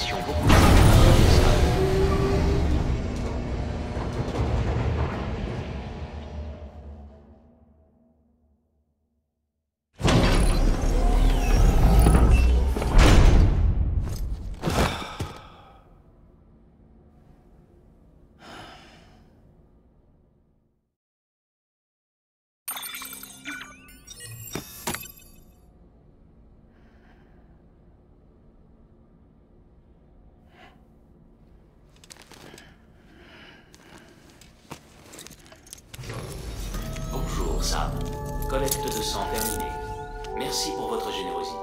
informations beaucoup plus Sam, collecte de sang terminée. Merci pour votre générosité.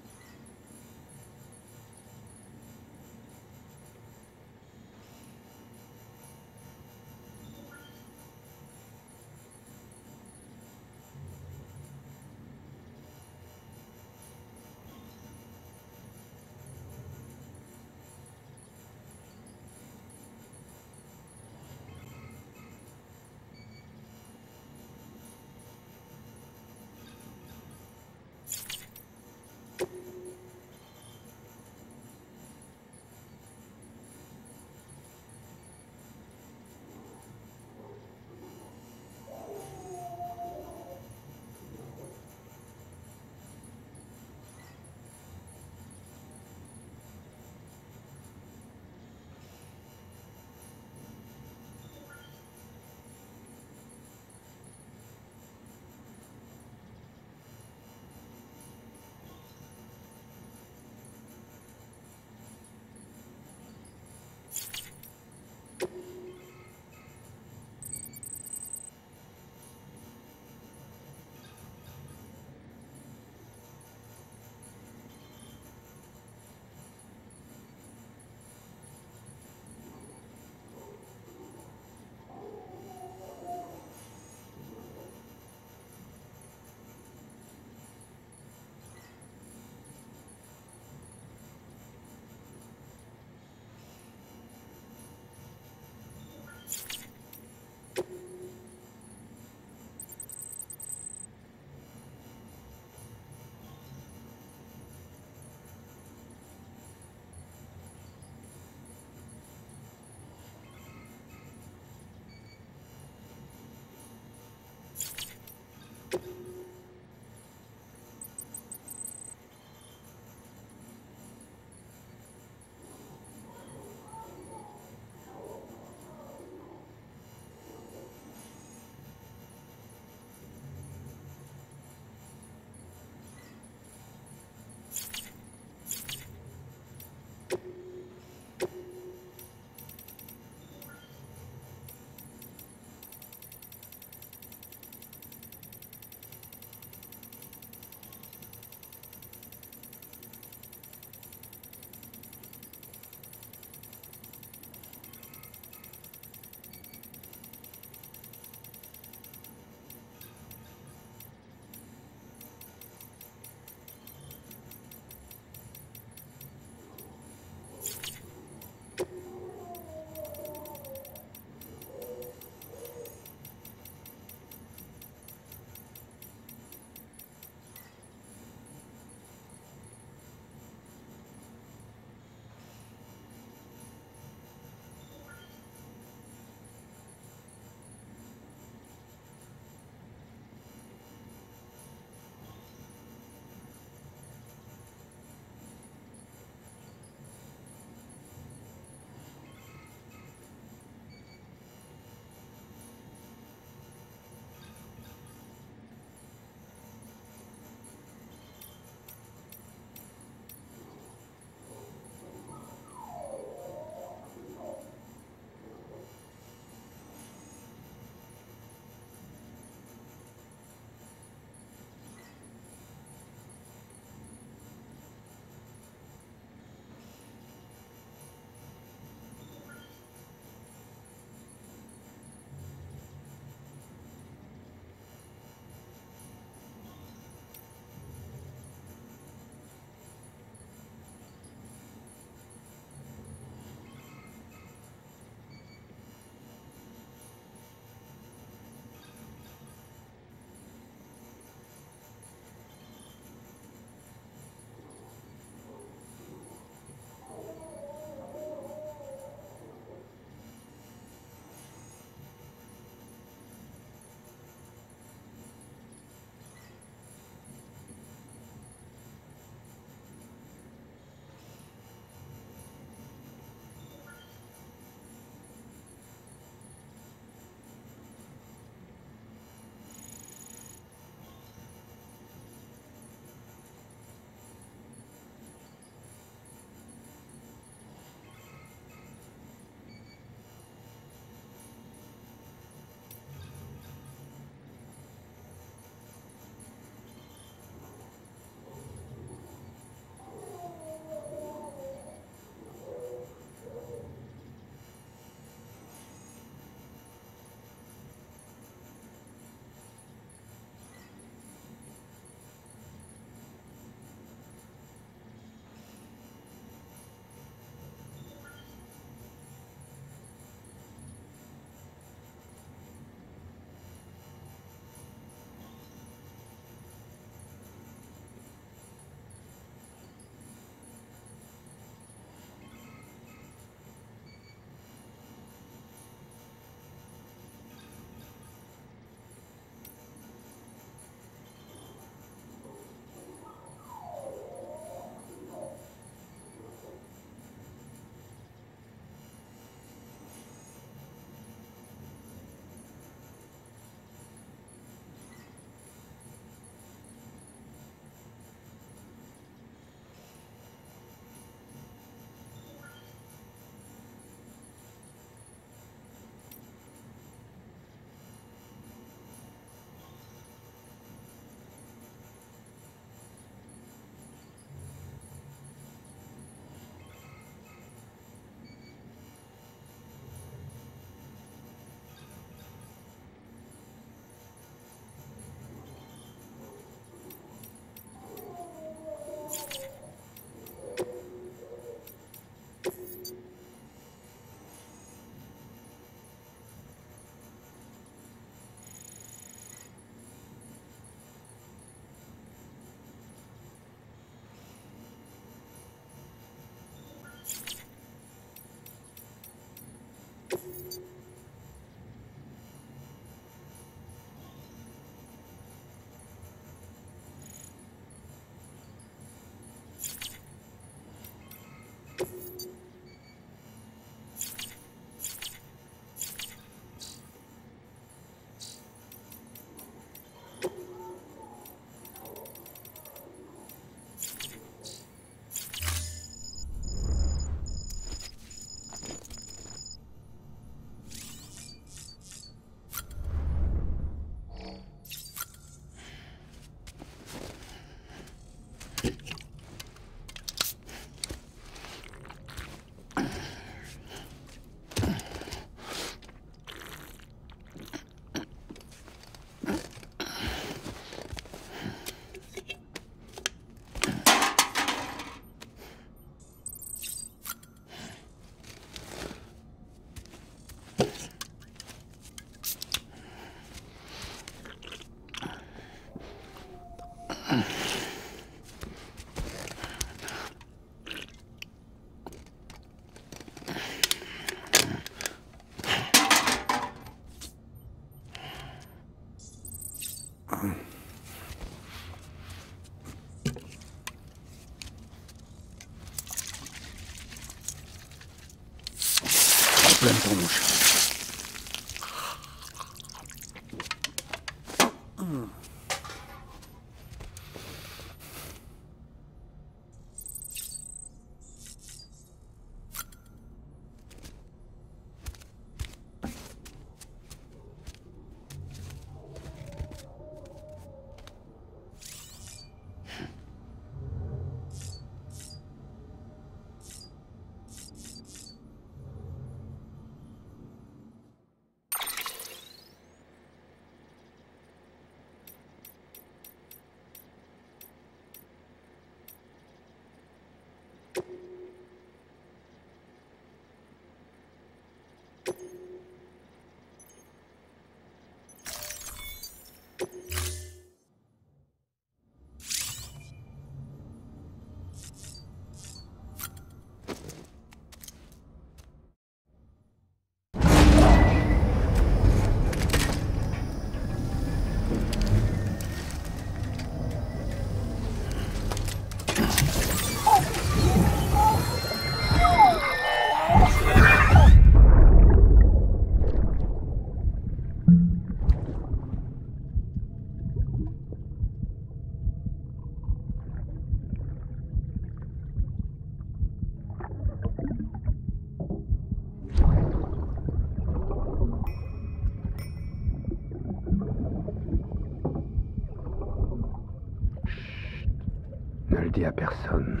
À personne.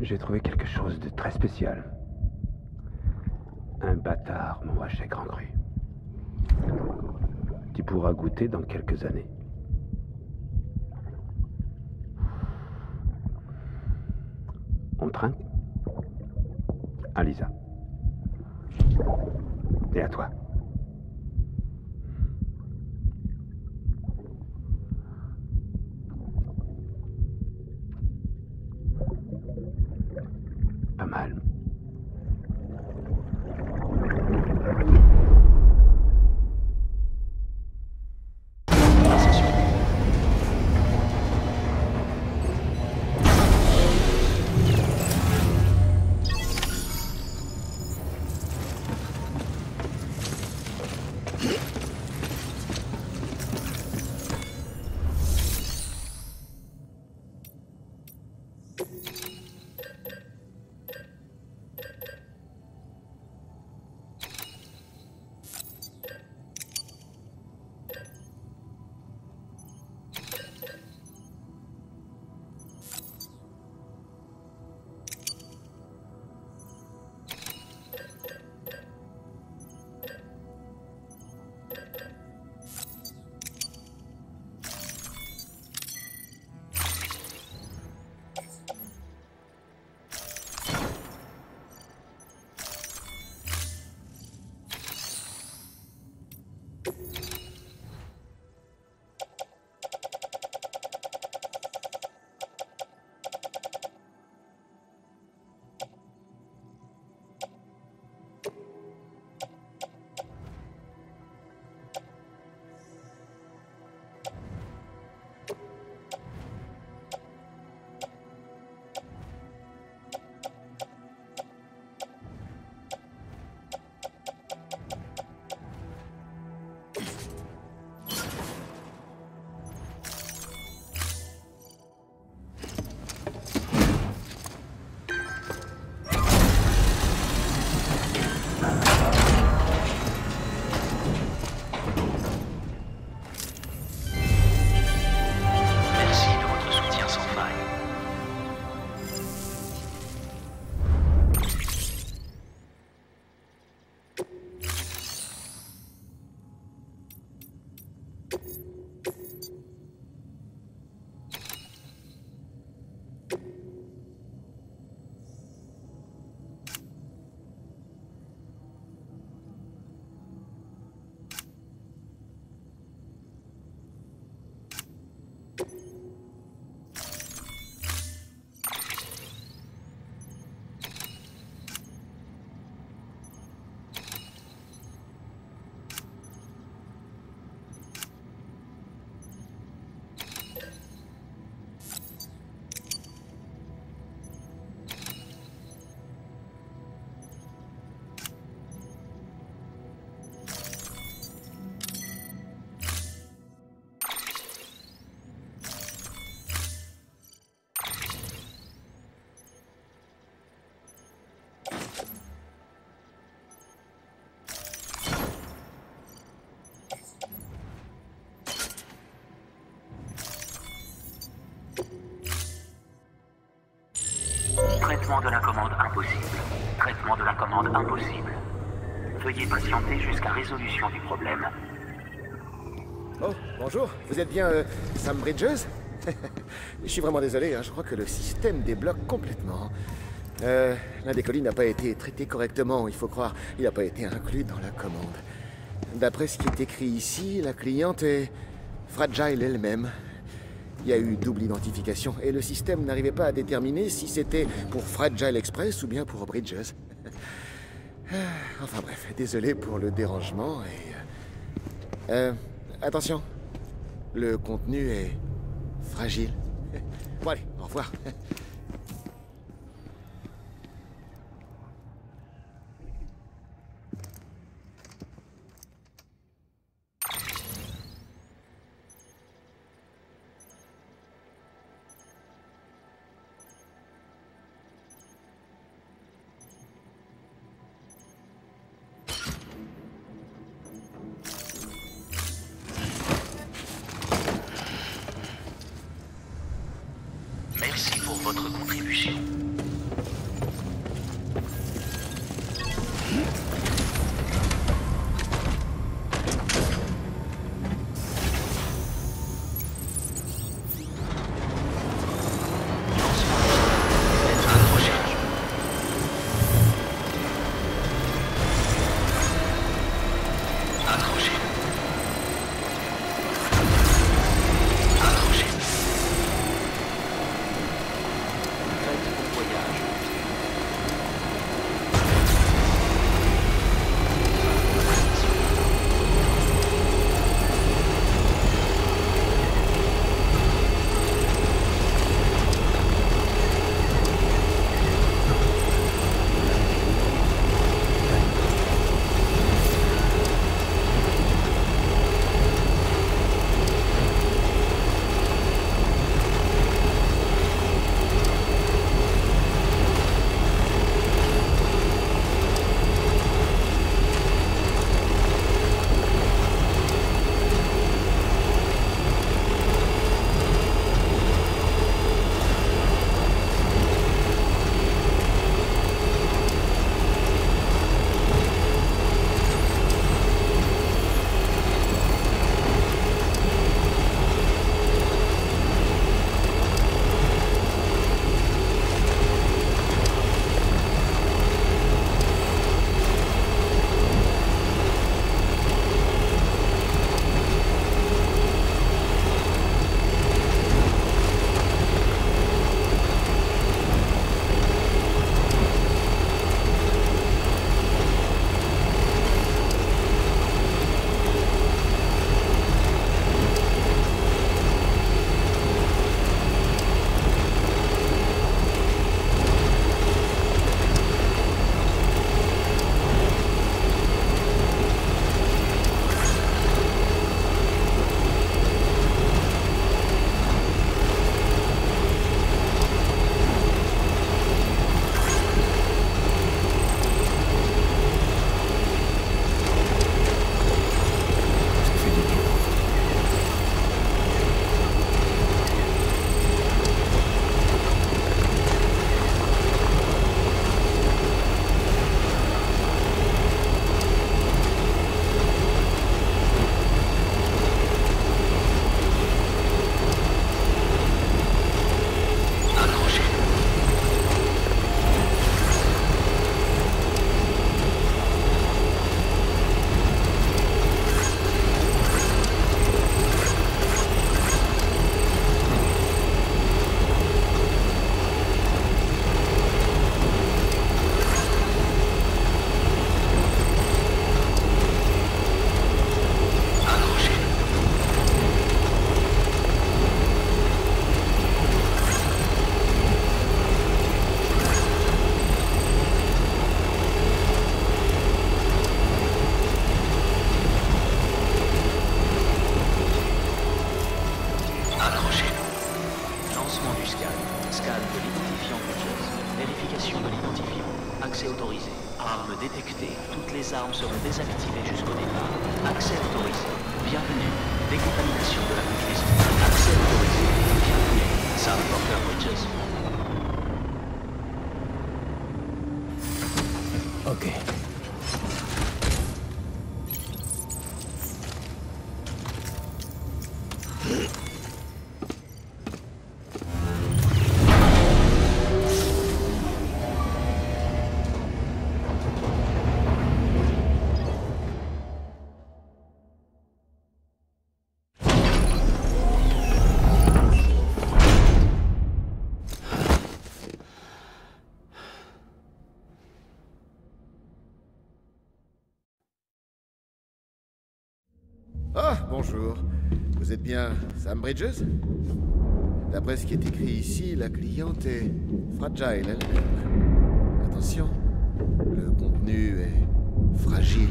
J'ai trouvé quelque chose de très spécial. Un bâtard m'a acheté grand cru. Tu pourras goûter dans quelques années. On trinque? À Lisa. Et à toi. Traitement de la commande impossible. Traitement de la commande impossible. Veuillez patienter jusqu'à résolution du problème. Oh, bonjour. Vous êtes bien Sam Bridges? Je suis vraiment désolé, hein, je crois que le système débloque complètement. L'un des colis n'a pas été traité correctement, il faut croire. Il n'a pas été inclus dans la commande. D'après ce qui est écrit ici, la cliente est fragile elle-même. Il y a eu double identification et le système n'arrivait pas à déterminer si c'était pour Fragile Express ou bien pour Bridges. Enfin bref, désolé pour le dérangement et... attention, le contenu est fragile. Bon allez, au revoir. Ok. Bonjour, vous êtes bien Sam Bridges? D'après ce qui est écrit ici, la cliente est fragile elle-même. Attention, le contenu est fragile.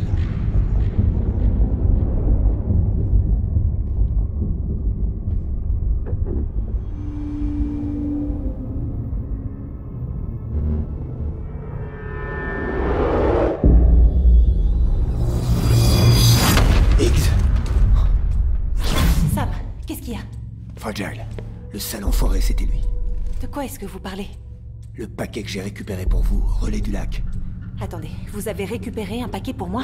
Fragile, le sale enfoiré, c'était lui. De quoi est-ce que vous parlez? Le paquet que j'ai récupéré pour vous, Relais du Lac. Attendez, vous avez récupéré un paquet pour moi?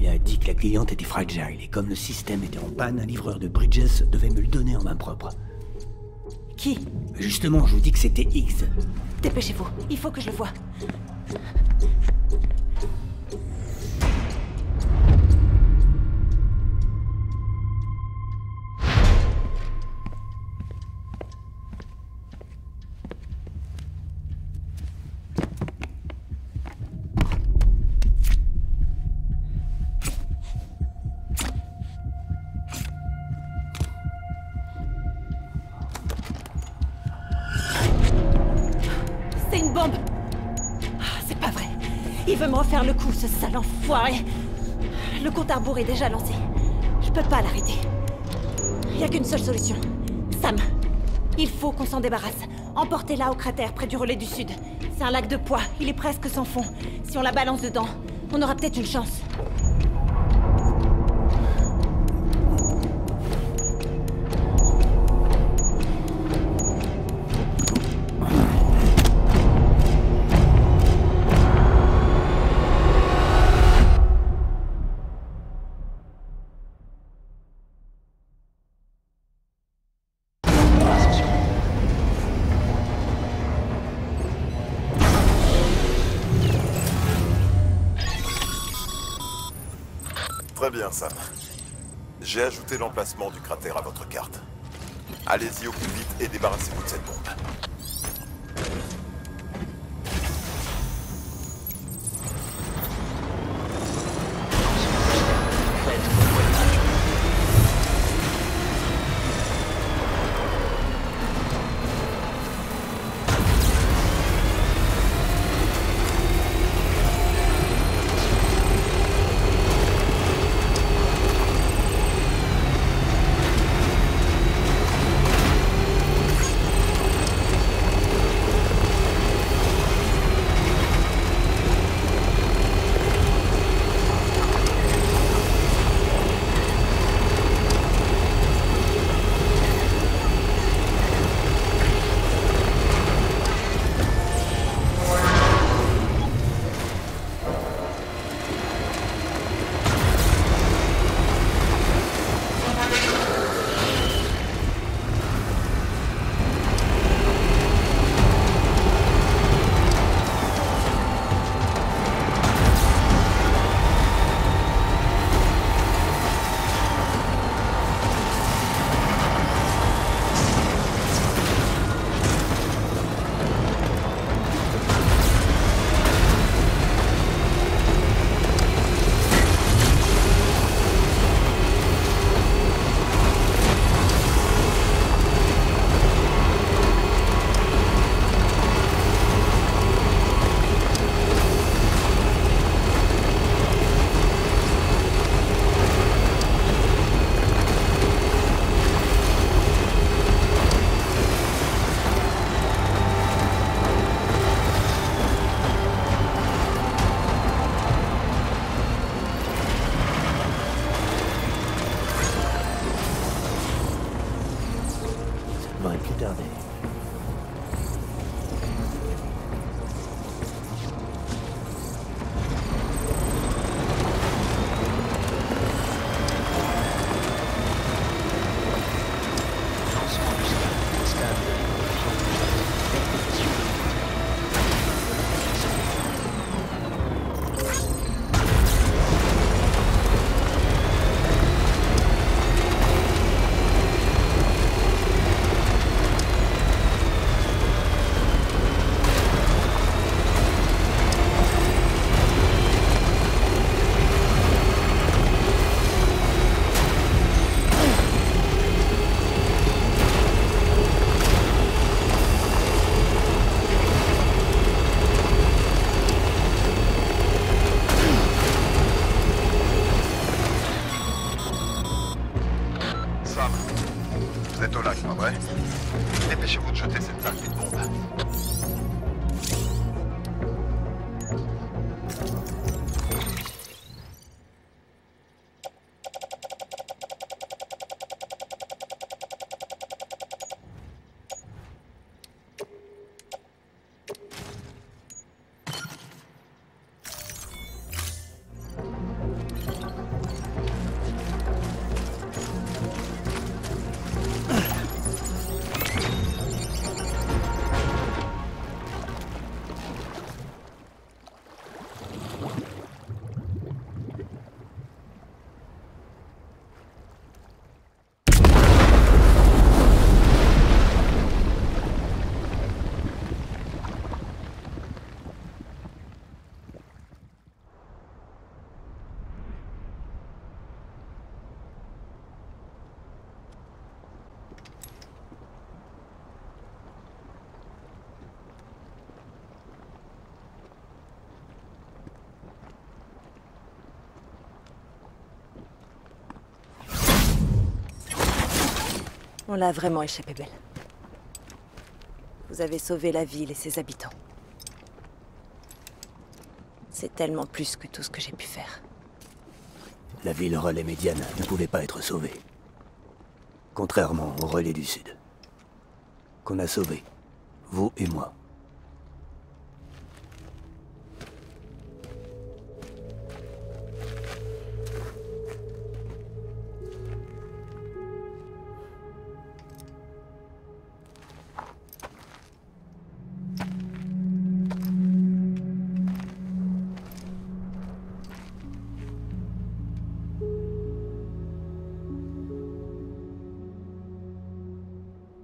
Il a dit que la cliente était fragile, et comme le système était en panne, un livreur de Bridges devait me le donner en main propre. Qui? Justement, je vous dis que c'était Higgs. Dépêchez-vous, il faut que je le voie. Ce sale enfoiré! Le compte à rebours est déjà lancé. Je peux pas l'arrêter. Il y a qu'une seule solution. Sam, il faut qu'on s'en débarrasse. Emportez-la au cratère près du Relais du Sud. C'est un lac de poids, il est presque sans fond. Si on la balance dedans, on aura peut-être une chance. Très bien, Sam. J'ai ajouté l'emplacement du cratère à votre carte. Allez-y au plus vite et débarrassez-vous de cette bombe. prêt? Dépêchez-vous de jeter cette saleté de bombe. On l'a vraiment échappé belle. Vous avez sauvé la ville et ses habitants. C'est tellement plus que tout ce que j'ai pu faire. La ville Relais Médiane ne pouvait pas être sauvée. Contrairement au Relais du Sud. Qu'on a sauvé, vous et moi.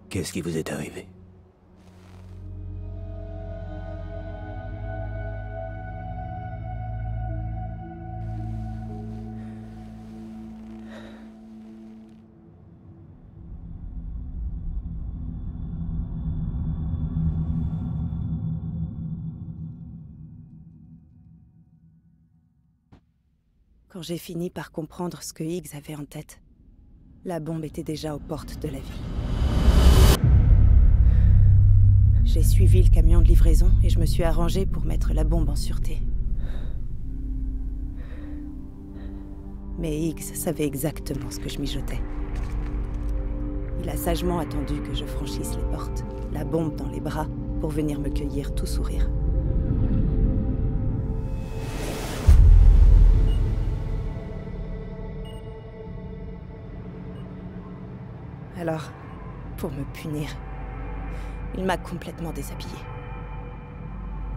Qu'est-ce qui vous est arrivé? Quand j'ai fini par comprendre ce que Higgs avait en tête, la bombe était déjà aux portes de la ville. J'ai suivi le camion de livraison et je me suis arrangée pour mettre la bombe en sûreté. Mais Higgs savait exactement ce que je mijotais. Il a sagement attendu que je franchisse les portes, la bombe dans les bras, pour venir me cueillir tout sourire. Alors, pour me punir, il m'a complètement déshabillée.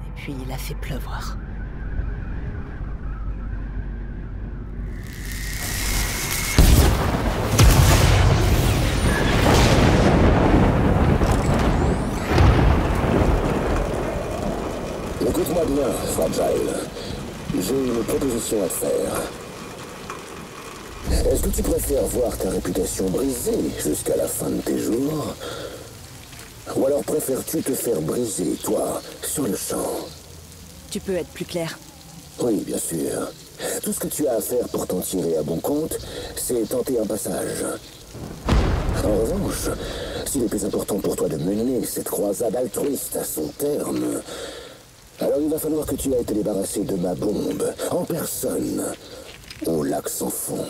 Et puis il a fait pleuvoir. Écoute-moi bien, Fragile. J'ai une proposition à te faire. Est-ce que tu préfères voir ta réputation brisée jusqu'à la fin de tes jours ? Ou alors préfères-tu te faire briser, toi, sur le champ? Tu peux être plus clair? Oui, bien sûr. Tout ce que tu as à faire pour t'en tirer à bon compte, c'est tenter un passage. En revanche, s'il est plus important pour toi de mener cette croisade altruiste à son terme, alors il va falloir que tu ailles te débarrasser de ma bombe, en personne, au lac sans fond.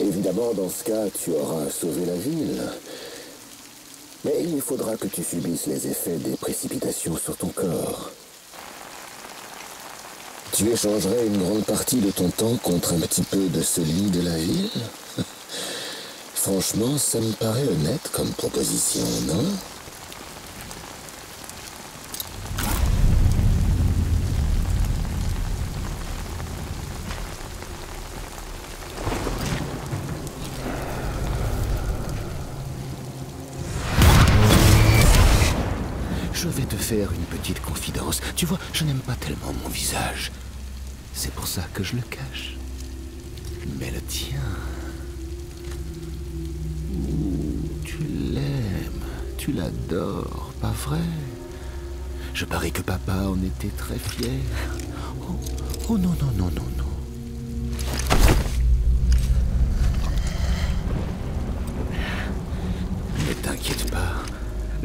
Évidemment, dans ce cas, tu auras sauvé la ville. Mais il faudra que tu subisses les effets des précipitations sur ton corps. Tu échangerais une grande partie de ton temps contre un petit peu de celui de la ville? Franchement, ça me paraît honnête comme proposition, non? Faire une petite confidence. Tu vois, je n'aime pas tellement mon visage. C'est pour ça que je le cache. Mais le tien... tu l'aimes, tu l'adores, pas vrai? Je parie que papa en était très fier. Oh non, non, non, non, non.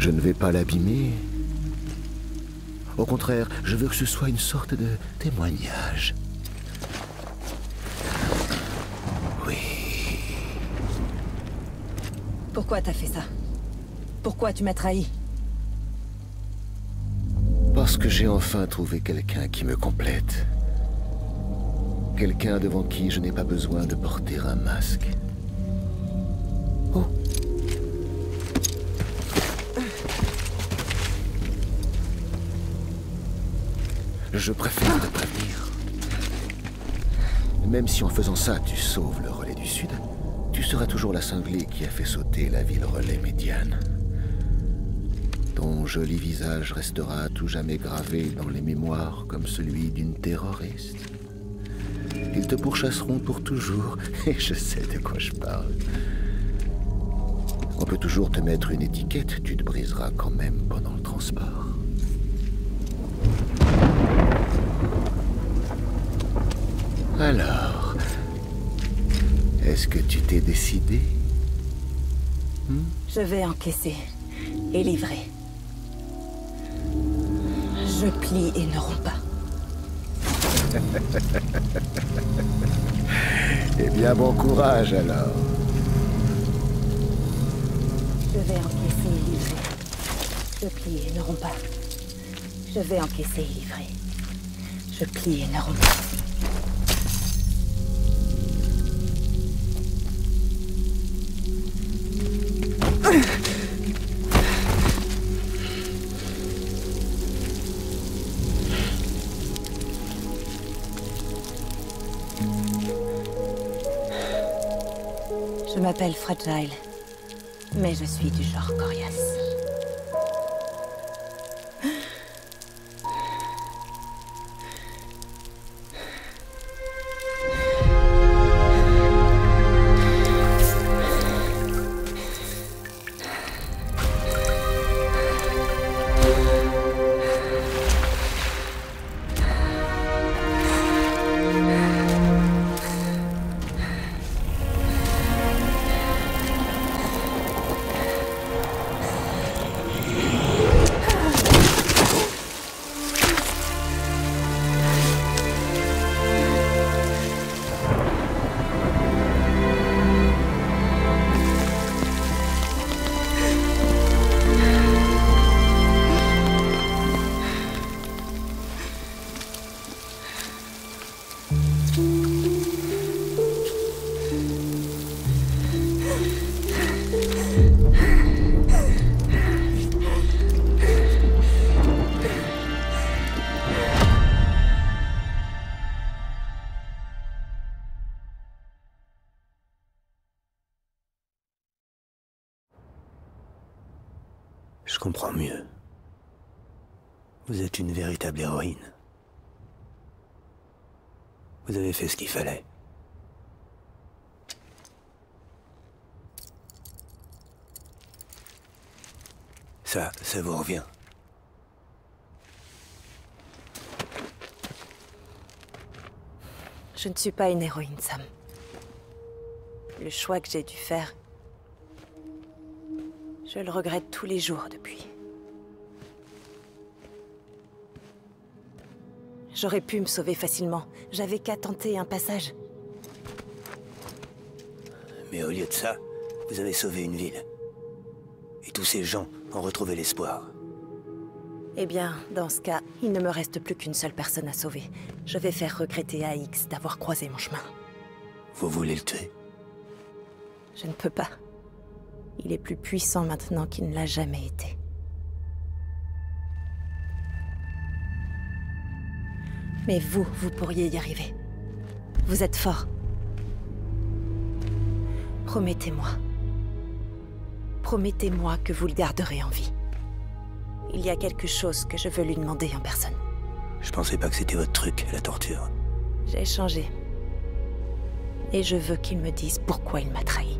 Je ne vais pas l'abîmer. Au contraire, je veux que ce soit une sorte de témoignage. Oui. Pourquoi t'as fait ça? Pourquoi tu m'as trahi? Parce que j'ai enfin trouvé quelqu'un qui me complète. Quelqu'un devant qui je n'ai pas besoin de porter un masque. Oh. Je préfère te prévenir. Même si en faisant ça, tu sauves le relais du Sud, tu seras toujours la cinglée qui a fait sauter la ville relais médiane. Ton joli visage restera à tout jamais gravé dans les mémoires comme celui d'une terroriste. Ils te pourchasseront pour toujours, et je sais de quoi je parle. On peut toujours te mettre une étiquette, tu te briseras quand même pendant le transport. Alors, est-ce que tu t'es décidé? Je vais encaisser et livrer. Je plie et ne romps pas. Eh bien, bon courage alors. Je vais encaisser et livrer. Je plie et ne romps pas. Je vais encaisser et livrer. Je plie et ne romps pas. Je m'appelle Fragile, mais je suis du genre coriace. Je comprends mieux. Vous êtes une véritable héroïne. Vous avez fait ce qu'il fallait. Ça vous revient. Je ne suis pas une héroïne, Sam. Le choix que j'ai dû faire... Je le regrette tous les jours depuis. J'aurais pu me sauver facilement. J'avais qu'à tenter un passage. Mais au lieu de ça, vous avez sauvé une ville. Et tous ces gens ont retrouvé l'espoir. Eh bien, dans ce cas, il ne me reste plus qu'une seule personne à sauver. Je vais faire regretter à Higgs d'avoir croisé mon chemin. Vous voulez le tuer? Je ne peux pas. Il est plus puissant maintenant qu'il ne l'a jamais été. Mais vous pourriez y arriver. Vous êtes fort. Promettez-moi. Promettez-moi que vous le garderez en vie. Il y a quelque chose que je veux lui demander en personne. Je pensais pas que c'était votre truc, la torture. J'ai changé. Et je veux qu'il me dise pourquoi il m'a trahi.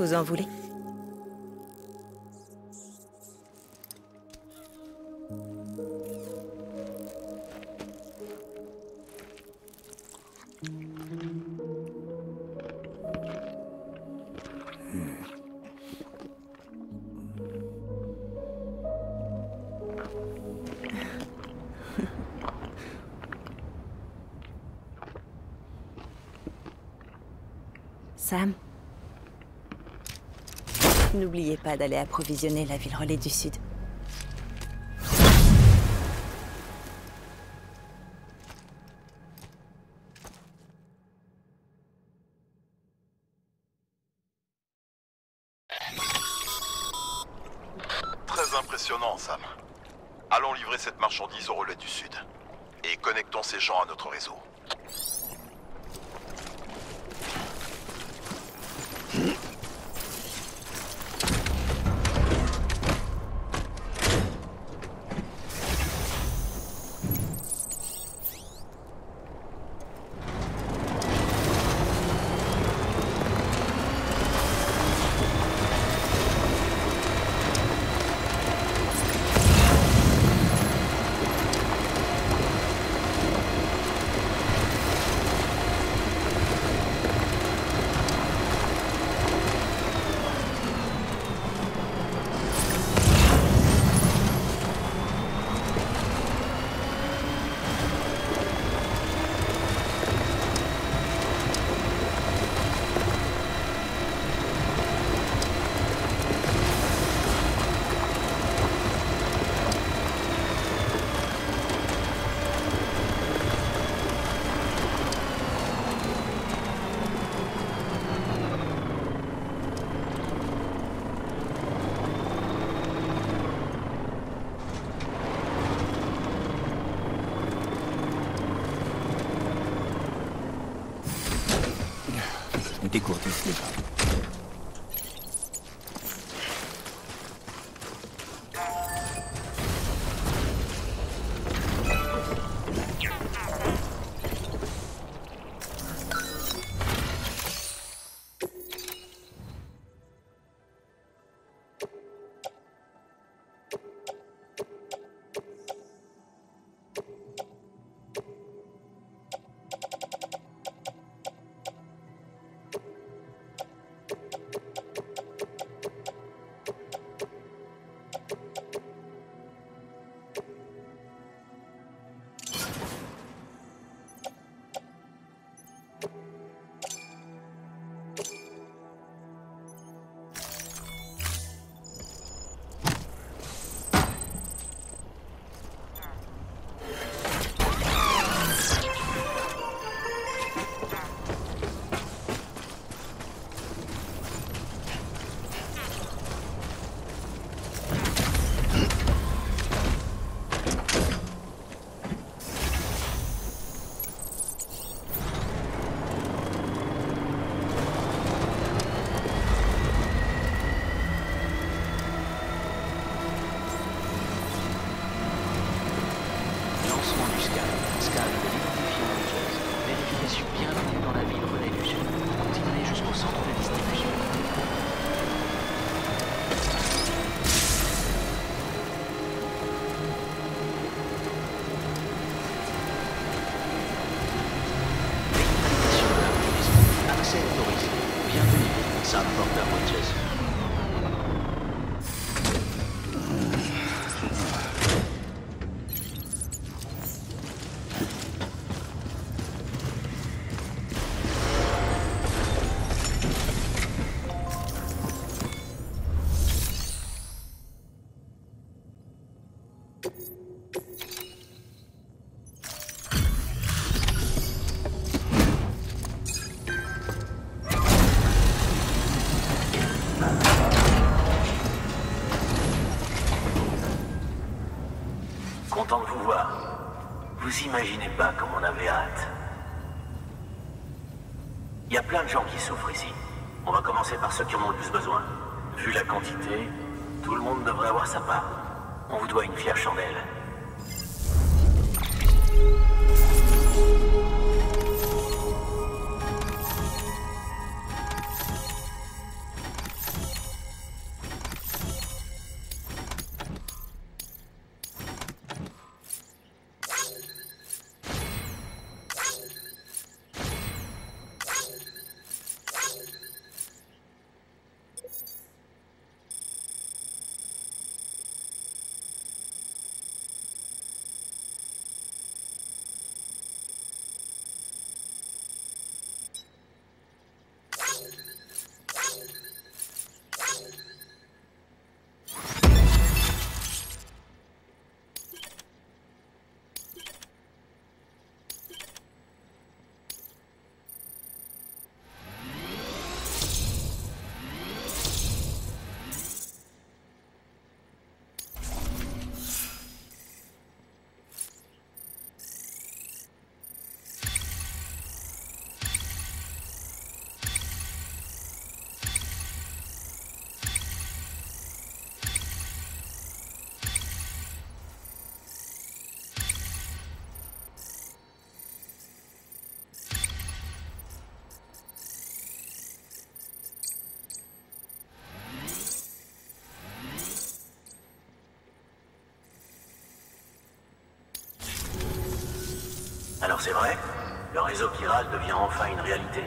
Vous en voulez? Sam. N'oubliez pas d'aller approvisionner la ville Relais du Sud. Très impressionnant, Sam. Allons livrer cette marchandise au Relais du Sud. Et connectons ces gens à notre réseau. Content de vous voir. Vous imaginez pas comme on avait hâte. Il y a plein de gens qui souffrent ici. On va commencer par ceux qui en ont le plus besoin. Vu la quantité, tout le monde devrait avoir sa part. On vous doit une fière chandelle. Alors c'est vrai, le réseau chiral devient enfin une réalité.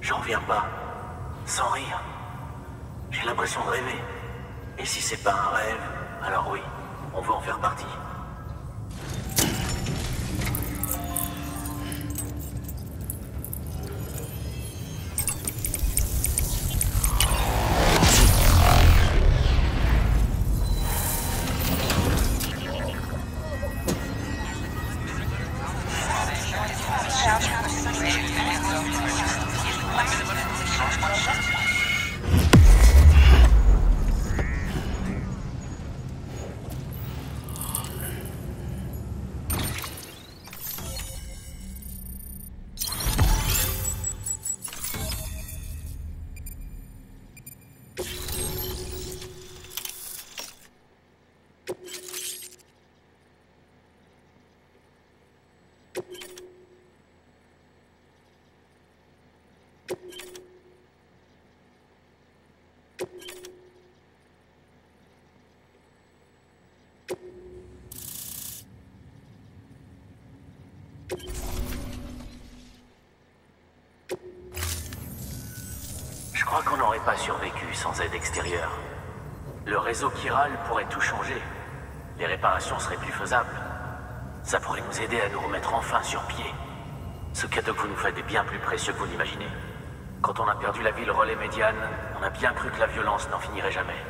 J'en reviens pas, sans rire. J'ai l'impression de rêver. Et si c'est pas un rêve, alors oui, on veut en faire partie. Je crois qu'on n'aurait pas survécu sans aide extérieure. Le réseau chiral pourrait tout changer. Les réparations seraient plus faisables. Ça pourrait nous aider à nous remettre enfin sur pied. Ce cadeau que vous nous faites est bien plus précieux que vous l'imaginez. Quand on a perdu la ville Relais Médiane, on a bien cru que la violence n'en finirait jamais.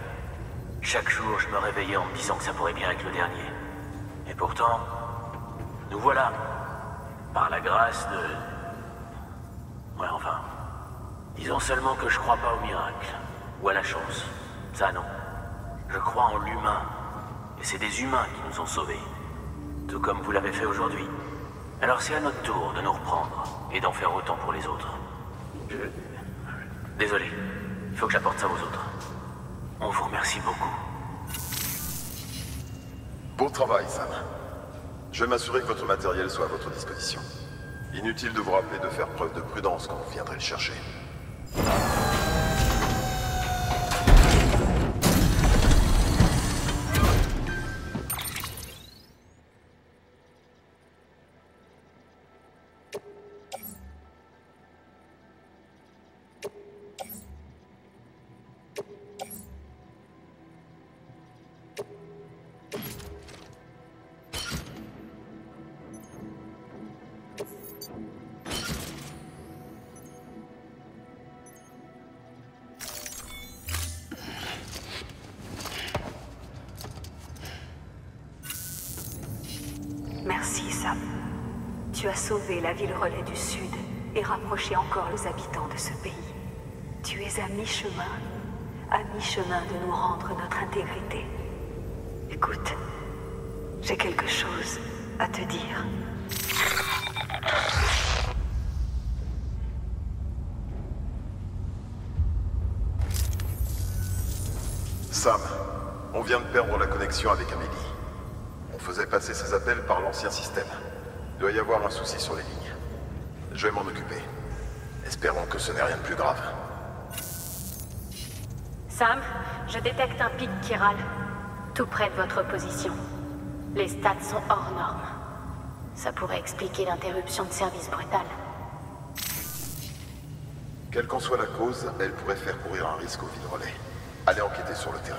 Chaque jour, je me réveillais en me disant que ça pourrait bien être le dernier. Et pourtant, nous voilà. Par la grâce de... Ouais, enfin... Disons seulement que je crois pas au miracle, ou à la chance. Ça, non. Je crois en l'humain. Et c'est des humains qui nous ont sauvés. Tout comme vous l'avez fait aujourd'hui. Alors c'est à notre tour de nous reprendre, et d'en faire autant pour les autres. Désolé. Faut que j'apporte ça aux autres. On vous remercie beaucoup. Beau travail, Sam. Je vais m'assurer que votre matériel soit à votre disposition. Inutile de vous rappeler de faire preuve de prudence quand vous viendrez le chercher. Merci, Sam. Tu as sauvé la ville Relais du Sud et rapproché encore les habitants de ce pays. Tu es à mi-chemin de nous rendre notre intégrité. Écoute, j'ai quelque chose à te dire. Sam, on vient de perdre la connexion avec Amélie. On faisait passer ses appels par l'ancien système. Il doit y avoir un souci sur les lignes. Je vais m'en occuper. Espérons que ce n'est rien de plus grave. Sam, je détecte un pic chiral, tout près de votre position. Les stats sont hors normes. Ça pourrait expliquer l'interruption de service brutale. Quelle qu'en soit la cause, elle pourrait faire courir un risque au ville relais. Allez enquêter sur le terrain.